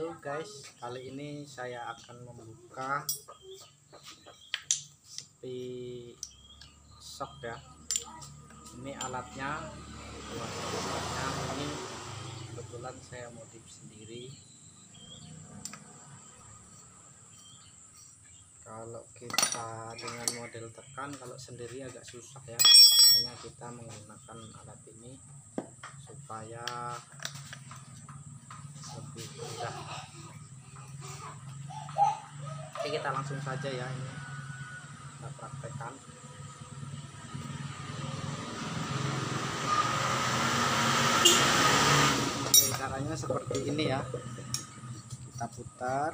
Halo guys, kali ini saya akan membuka sepi shock ya. Ini alatnya, ini kebetulan saya modif sendiri. Kalau kita dengan model tekan, kalau sendiri agak susah ya, makanya kita menggunakan alat ini supaya lebih mudah. Oke, kita langsung saja ya, ini kita praktekkan. Oke, caranya seperti ini ya, kita putar.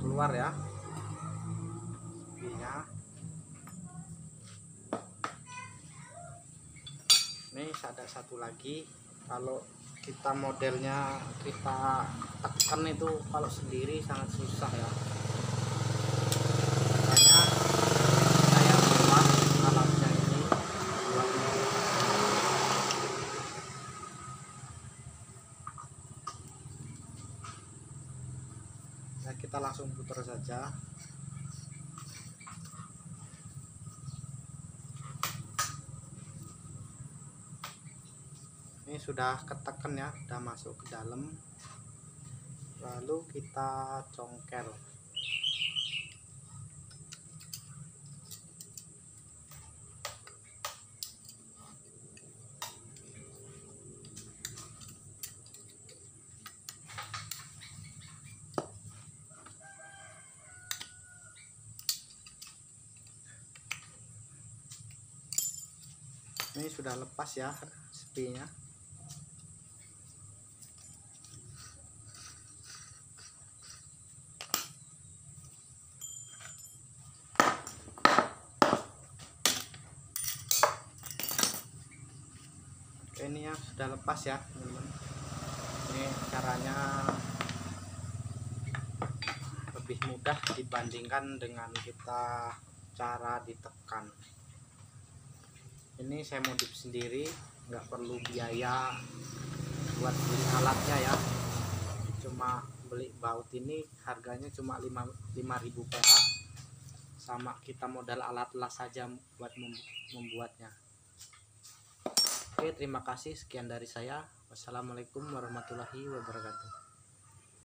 Keluar ya, ini ada satu lagi. Kalau kita modelnya kita tekan itu kalau sendiri sangat susah ya, makanya saya buat alatnya ini. Nah, kita langsung putar saja. Ini sudah ketekan ya, sudah masuk ke dalam. Lalu kita congkel. Ini sudah lepas ya sepinya. Oke, ini ya sudah lepas ya teman-teman. Ini caranya lebih mudah dibandingkan dengan kita cara ditekan. Ini saya modif sendiri, nggak perlu biaya buat beli alatnya ya, cuma beli baut ini harganya cuma 5.000 perak, sama kita modal alat las saja buat membuatnya. Oke, terima kasih, sekian dari saya. Wassalamualaikum warahmatullahi wabarakatuh.